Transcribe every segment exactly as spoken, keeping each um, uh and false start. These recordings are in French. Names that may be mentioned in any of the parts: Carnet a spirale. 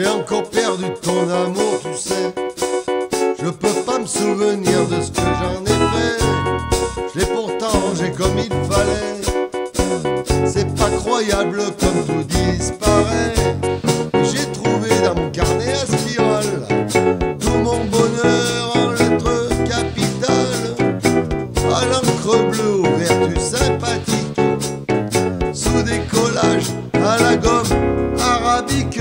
J'ai encore perdu ton amour, tu sais. Je peux pas me souvenir de ce que j'en ai fait. Je l'ai pourtant rangé comme il fallait. C'est pas croyable comme tout disparaît. J'ai trouvé dans mon carnet à spirale tout mon bonheur en lettres capitales, à l'encre bleue aux vertus sympathiques, sous des collages à la gomme arabique.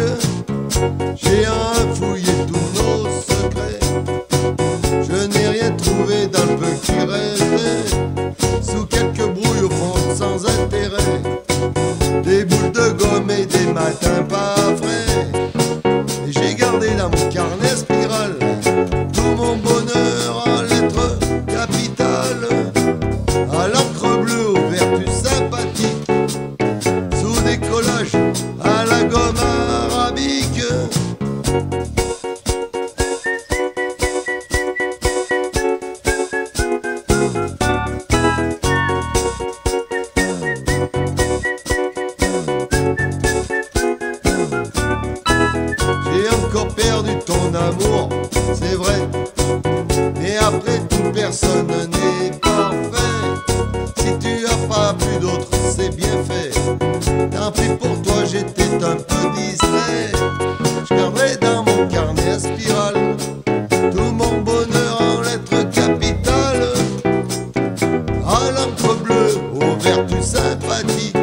J'ai enfouillé tous nos secrets. Je n'ai rien trouvé dans le peu qui restait, sous quelques brouilles au fond sans intérêt, des boules de gomme et des matins pas frais. Et j'ai gardé dans mon carnet spirale tout mon bonheur en lettres capitales, à l'encre bleue aux vertus sympathiques, sous des collages à la gomme arabique. J'ai encore perdu ton amour, c'est vrai. Mais après tout, personne n'est parfait. Si tu as pas plus d'autres, c'est bien fait. Tant pis pour toi, j'étais un peu distrait. Je garderai dans mon carnet à spirale tout mon bonheur en lettres capitales, à l'encre bleue, aux vertus sympathiques,